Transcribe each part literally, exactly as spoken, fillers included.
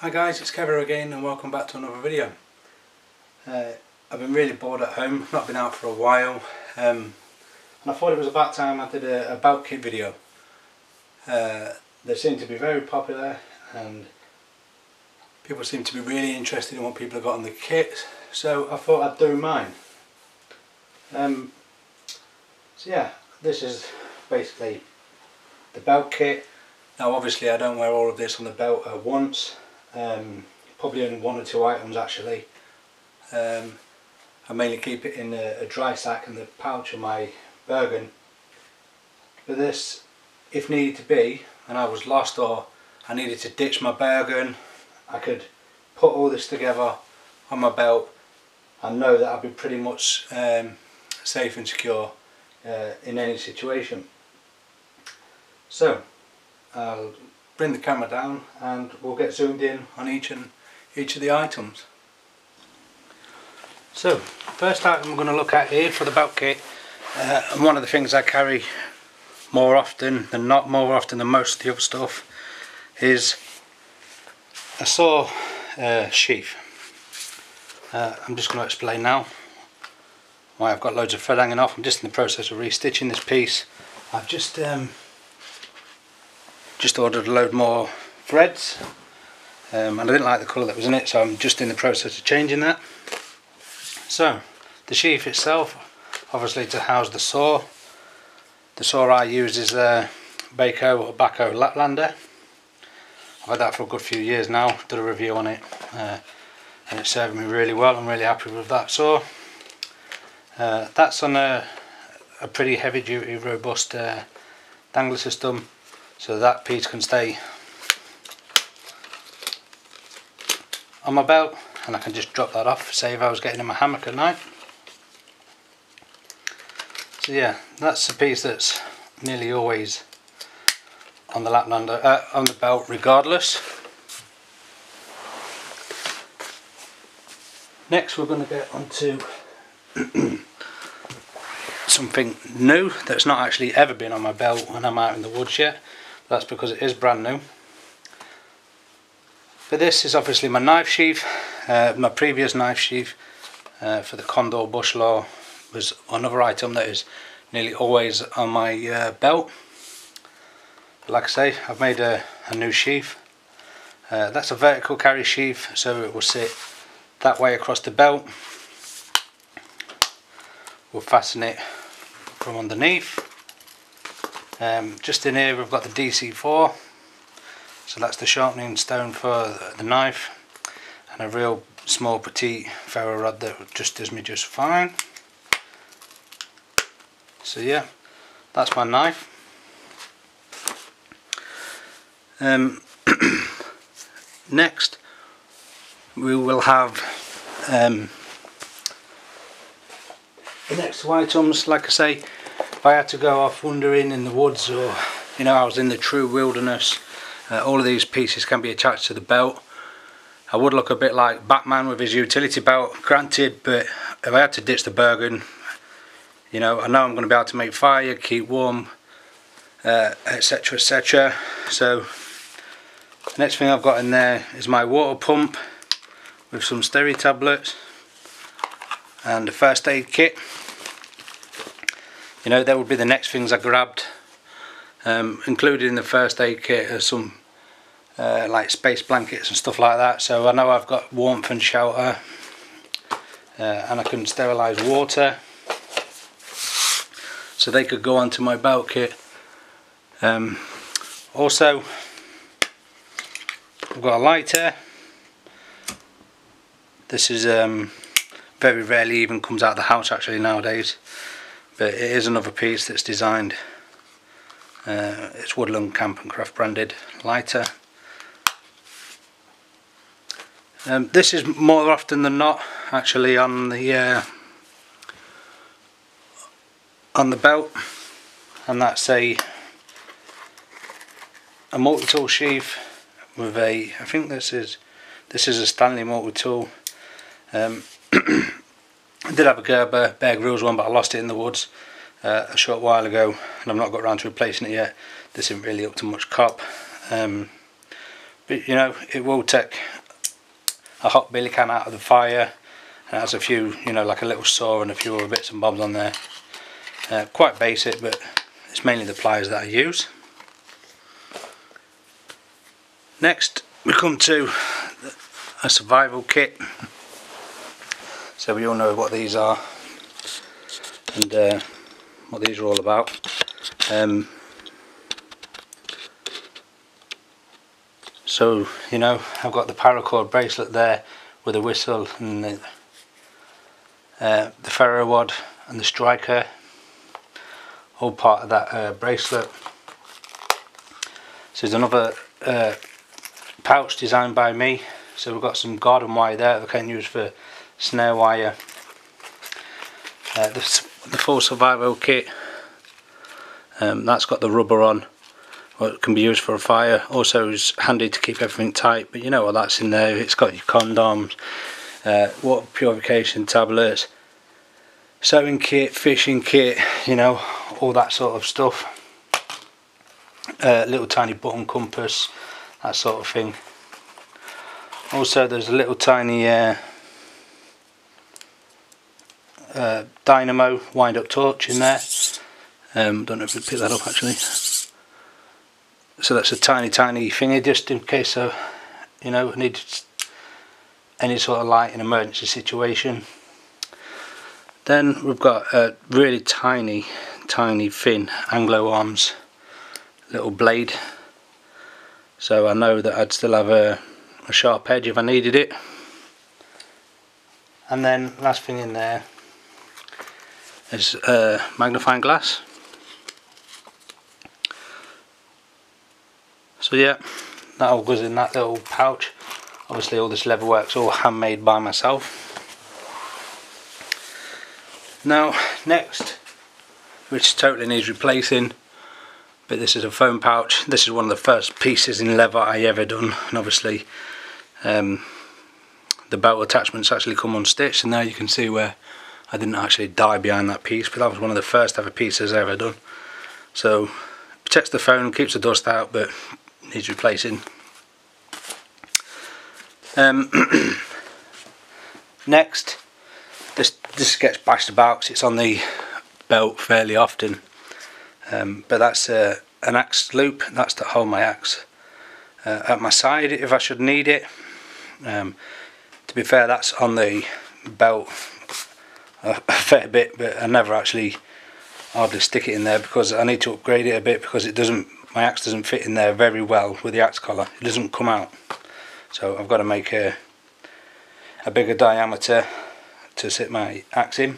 Hi guys, it's Kev again and welcome back to another video. Uh, I've been really bored at home, not been out for a while, um, and I thought it was about time I did a, a bulk kit video. Uh, they seem to be very popular and people seem to be really interested in what people have got on the kit, so I thought I'd do mine. Um, so yeah, this is basically the belt kit. Now obviously I don't wear all of this on the belt at once. Um, probably in one or two items actually. Um, I mainly keep it in a, a dry sack and the pouch of my Bergen. But this, if needed to be, and I was lost or I needed to ditch my Bergen, I could put all this together on my belt and know that I'd be pretty much um, safe and secure uh, in any situation. So, I'll bring the camera down and we'll get zoomed in on each and each of the items. So, first item we're going to look at here for the belt kit, uh, and one of the things I carry more often than not, more often than most of the other stuff, is a saw uh, sheath. Uh, I'm just going to explain now why I've got loads of thread hanging off. I'm just in the process of restitching this piece. I've just um, just ordered a load more threads, um, and I didn't like the colour that was in it, so I'm just in the process of changing that. So the sheath itself, obviously to house the saw. The saw I use is a Bahco or Bahco Laplander. I've had that for a good few years now, did a review on it, uh, and it's serving me really well. I'm really happy with that saw. Uh, that's on a, a pretty heavy duty robust uh, dangler system, so that piece can stay on my belt and I can just drop that off, say if I was getting in my hammock at night. So yeah, that's the piece that's nearly always on the Laplander, uh, on the belt regardless. Next we're going to get onto something new that's not actually ever been on my belt when I'm out in the woods yet. That's because it is brand new. But this is obviously my knife sheath. Uh, my previous knife sheath uh, for the Condor Bushlaw was another item that is nearly always on my uh, belt. But like I say, I've made a, a new sheath. Uh, that's a vertical carry sheath, so it will sit that way across the belt. We'll fasten it from underneath. Um, just in here we've got the D C four, so that's the sharpening stone for the knife, and a real small petite ferro rod that just does me just fine. So yeah, that's my knife. Um, next we will have um, the next two items. Like I say, if I had to go off wandering in the woods, or you know, I was in the true wilderness, uh, all of these pieces can be attached to the belt. I would look a bit like Batman with his utility belt, granted, but if I had to ditch the Bergen, you know, I know I'm going to be able to make fire, keep warm, etc, uh, et cetera. So the next thing I've got in there is my water pump with some Steri tablets and the first aid kit. You know, that would be the next things I grabbed. Um, included in the first aid kit are some uh, like space blankets and stuff like that, so I know I've got warmth and shelter, uh, and I can sterilise water, so they could go onto my belt kit. Um, also I've got a lighter. This is um, very rarely even comes out of the house actually nowadays, but it is another piece that's designed, uh, it's Woodland Camp and Craft branded lighter. Um, this is more often than not actually on the uh, on the belt, and that's a a multi-tool sheath with a, I think this is this is a Stanley multi-tool. um, I did have a Gerber Bear Grylls one, but I lost it in the woods uh, a short while ago, and I've not got around to replacing it yet. This isn't really up to much cop, um, but you know, it will take a hot billy can out of the fire, and it has a few, you know, like a little saw and a few other bits and bobs on there. Uh, quite basic, but it's mainly the pliers that I use. Next we come to a survival kit. So we all know what these are and uh, what these are all about. Um, so you know, I've got the paracord bracelet there with a whistle, and the, uh, the ferro wad and the striker, all part of that uh, bracelet. So there's another uh, pouch designed by me. So we've got some garden wire there that I can use for snare wire. Uh, this, the full survival kit, um, that's got the rubber on, or it can be used for a fire. Also is handy to keep everything tight, but you know what, that's in there. It's got your condoms, uh, water purification tablets, sewing kit, fishing kit, you know, all that sort of stuff. Uh, little tiny button compass, that sort of thing. Also there's a little tiny uh, uh, dynamo wind up torch in there. um, don't know if we pick that up actually. So that's a tiny tiny thingy just in case I, you know, need any sort of light in an emergency situation. Then we've got a really tiny tiny thin Anglo Arms little blade, so I know that I'd still have a a sharp edge if I needed it. And then last thing in there is a magnifying glass. So yeah, that all goes in that little pouch. Obviously all this leather work's all handmade by myself. Now next, which totally needs replacing, but this is a foam pouch. This is one of the first pieces in leather I ever done, and obviously um, the belt attachments actually come unstitched, and now you can see where I didn't actually die behind that piece, but that was one of the first ever pieces I ever done. So protects the phone, keeps the dust out, but needs replacing. Um, next, this this gets bashed about because it's on the belt fairly often. Um, but that's uh, an axe loop, that's to hold my axe uh, at my side if I should need it. Um, to be fair, that's on the belt a, a fair bit, but I never actually hardly stick it in there because I need to upgrade it a bit, because it doesn't, my axe doesn't fit in there very well with the axe collar. It doesn't come out, so I've got to make a, a bigger diameter to sit my axe in.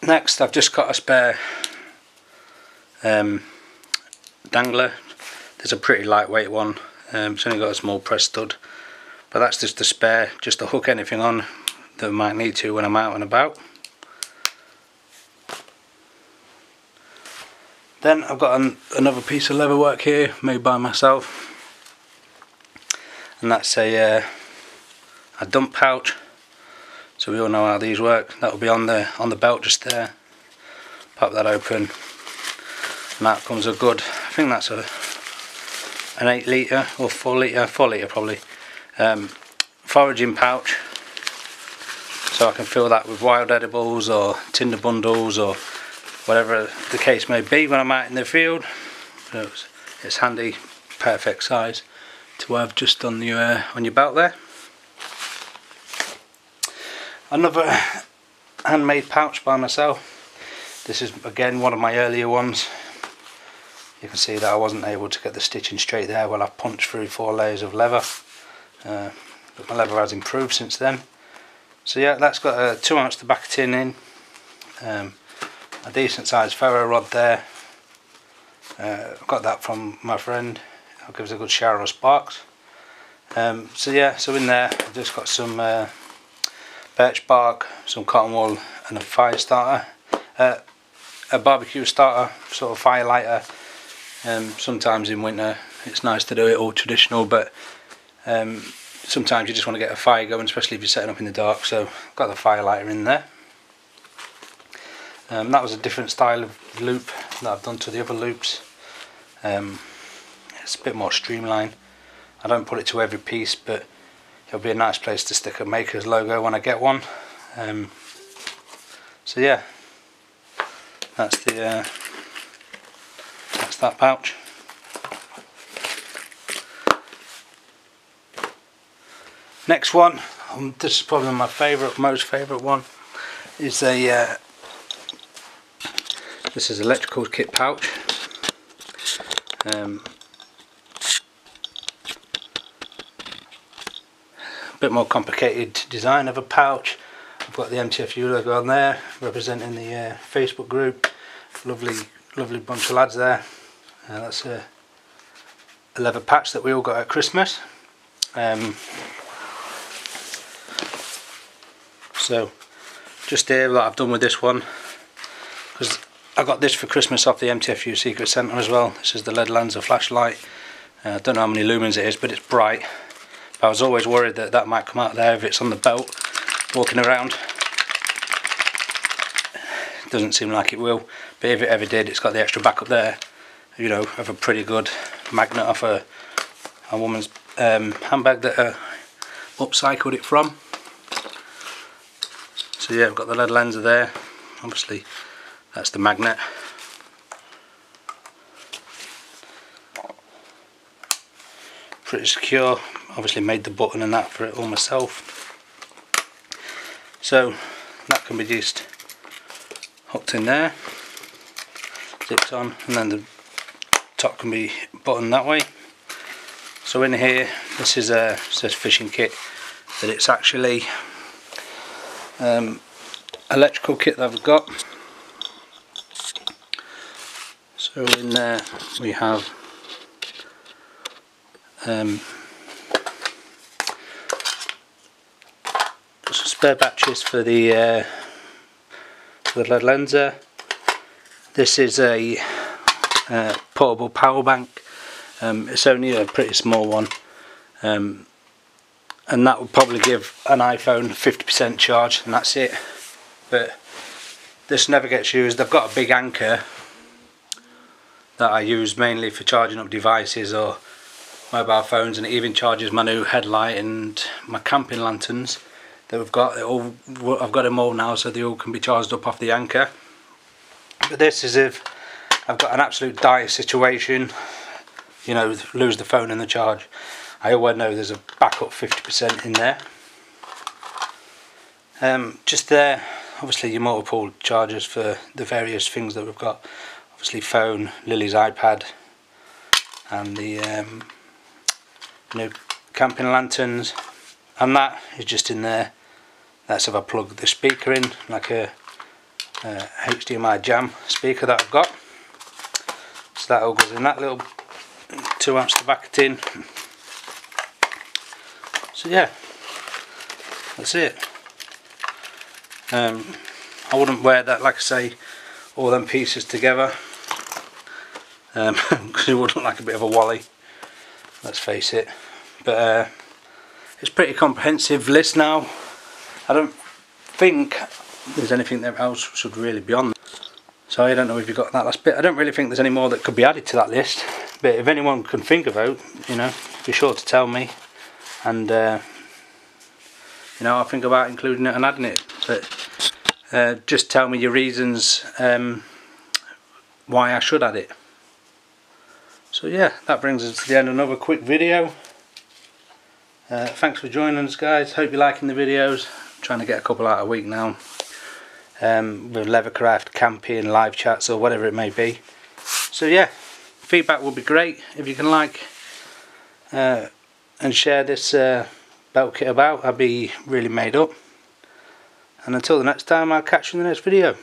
Next, I've just got a spare um, dangler. There's a pretty lightweight one. Um, it's only got a small press stud, but that's just a spare, just to hook anything on that I might need to when I'm out and about. Then I've got an, another piece of leather work here made by myself, and that's a uh, a dump pouch. So we all know how these work. That will be on the on the belt just there. Pop that open, and out comes a good, I think that's a an eight litre or four litre, four litre probably, um, foraging pouch. So I can fill that with wild edibles or tinder bundles or whatever the case may be when I'm out in the field. So it's, it's handy, perfect size to have just on your uh, on your belt there. Another handmade pouch by myself. This is again one of my earlier ones. You can see that I wasn't able to get the stitching straight there while I punched through four layers of leather, uh, but my leather has improved since then. So yeah, that's got a two ounce tobacco tin in, um, a decent sized ferro rod there. uh, I've got that from my friend. It gives a good shower of sparks. Um, so yeah, so in there I've just got some uh, birch bark, some cotton wool, and a fire starter, uh, a barbecue starter, sort of fire lighter. Um, sometimes in winter it's nice to do it all traditional, but um, sometimes you just want to get a fire going, especially if you're setting up in the dark. So I've got the fire lighter in there. Um, that was a different style of loop that I've done to the other loops. Um, It's a bit more streamlined. I don't put it to every piece, but it'll be a nice place to stick a maker's logo when I get one. Um, so yeah, that's the uh, that's that pouch. Next one, um, this is probably my favourite, most favourite one, is a uh, this is electrical kit pouch. Um, bit more complicated design of a pouch. I've got the M T F U logo on there, representing the uh, Facebook group. Lovely, lovely bunch of lads there. Uh, that's a, a leather patch that we all got at Christmas. Um, so, just here, what I've done with this one, because I got this for Christmas off the M T F U Secret Centre as well. This is the L E D Lenser flashlight. Uh, I don't know how many lumens it is, but it's bright. I was always worried that that might come out there if it's on the belt walking around. Doesn't seem like it will, but if it ever did, it's got the extra backup there, you know, of a pretty good magnet off a, a woman's um, handbag that I upcycled it from. So yeah, I've got the L E D Lenser there, obviously that's the magnet. Pretty secure. Obviously made the button and that for it all myself, so that can be just hooked in there, zipped on, and then the top can be buttoned that way. So in here, this is a says fishing kit, but it's actually um, electrical kit that I've got. So in there we have Um, spare batteries for the uh, for the L E D Lenser. This is a uh, portable power bank. Um, it's only a pretty small one, um, and that will probably give an iPhone fifty percent charge, and that's it. But this never gets used. I've got a big anchor that I use mainly for charging up devices or mobile phones, and it even charges my new headlight and my camping lanterns that we've got. It all, I've got them all now, so they all can be charged up off the anchor. But this is if I've got an absolute dire situation, you know, lose the phone and the charge. I always know there's a backup fifty percent in there. Um, just there, obviously your multiple chargers for the various things that we've got. Obviously phone, Lily's iPad, and the um, new camping lanterns, and that is just in there. That's if I plug the speaker in, like a, a H D M I jam speaker that I've got. So that all goes in that little two ounce tobacco tin. So yeah, that's it. Um, I wouldn't wear that, like I say, all them pieces together, because um, it would look like a bit of a wally. Let's face it, but uh, it's pretty comprehensive list now. I don't think there's anything that else should really be on. So I don't know if you got that last bit. I don't really think there's any more that could be added to that list. But if anyone can think about, you know, be sure to tell me, and uh, you know, I'll think about including it and adding it. But uh, just tell me your reasons um, why I should add it. So yeah, that brings us to the end of another quick video. Uh, thanks for joining us, guys. Hope you're liking the videos. I'm trying to get a couple out a week now, um, with leathercraft, camping, live chats, or whatever it may be. So yeah, feedback will be great if you can like uh, and share this uh, belt kit about. I'll be really made up. And until the next time, I'll catch you in the next video.